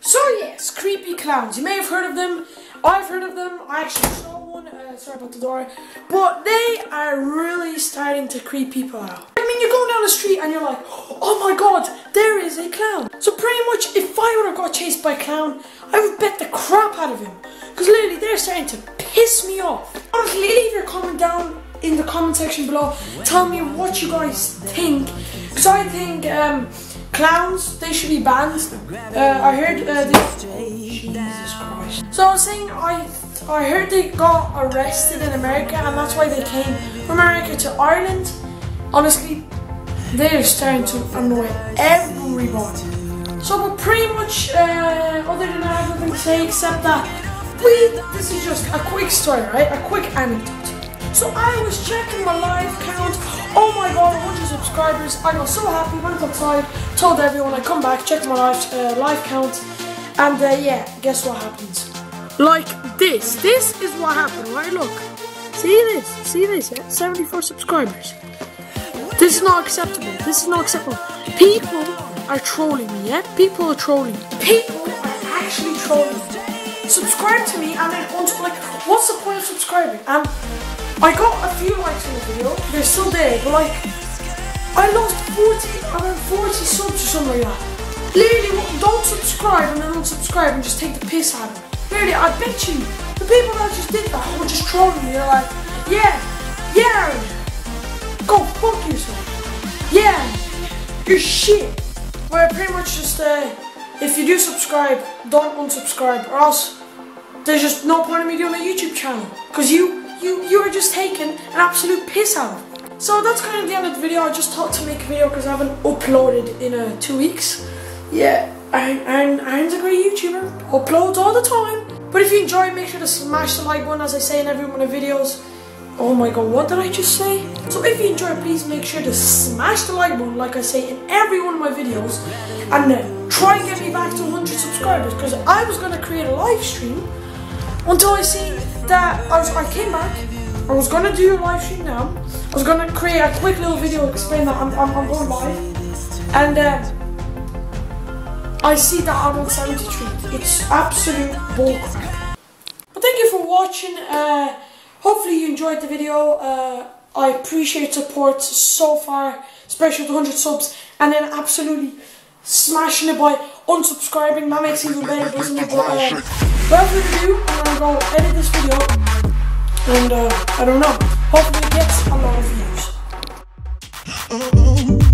So yes, creepy clowns. You may have heard of them. I've heard of them. I actually saw one. Sorry about the door. But they are really starting to creep people out. I mean, you're going down the street and you're like, oh my god, there is a clown. So pretty much, if I would have got chased by a clown, I would bet the crap out of him. Because literally, they're starting to piss me off. Honestly, leave your comment down in the comment section below. Tell me what you guys think. Because I think, clowns, they should be banned. I heard Jesus Christ. So I was saying, I heard they got arrested in America, and that's why they came from America to Ireland. Honestly, they're starting to annoy everybody. So, but pretty much, other than that, I have nothing to say except that this is just a quick story, right? A quick anecdote. So I was checking my live count. Oh my god, 100 subscribers. I got so happy, went outside, told everyone. I come back, checked my live count, and yeah, guess what happens? Like this. This is what happened, right? Look. See this? See this? Yeah? 74 subscribers. This is not acceptable. This is not acceptable. People are trolling me, yeah? People are trolling. People are actually trolling. Subscribe to me and then also like, what's the point of subscribing? And I got a few likes on the video, they're still there, but like, I lost 40 subs or something like that. Literally, don't subscribe and then unsubscribe and just take the piss out of it. Literally, I bet you, the people that just did that were just trolling me. They're like, yeah, go fuck yourself. Yeah, you're shit. Where pretty much just, if you do subscribe, don't unsubscribe, or else there's just no point in me doing a YouTube channel, because you were just taking an absolute piss out of it. So that's kind of the end of the video. I just thought to make a video because I haven't uploaded in 2 weeks. Yeah, Aaron's a great YouTuber, uploads all the time. But if you enjoy, make sure to smash the like button, as I say in every one of the videos. Oh my god, what did I just say? So if you enjoy, please make sure to smash the like button, like I say in every one of my videos. And then try and get me back to 100 subscribers, because I was going to create a live stream until I see that I came back. I was going to do a live stream now. I was going to create a quick little video explaining that I'm going live. And I see that I'm on 73. It's absolute bullcrap. But thank you for watching. Hopefully you enjoyed the video. I appreciate support so far, especially with 100 subs. And then absolutely smashing it by unsubscribing. That makes it even better, doesn't it? But without further ado, I'm going to go edit this video, and I don't know, hopefully it gets a lot of views.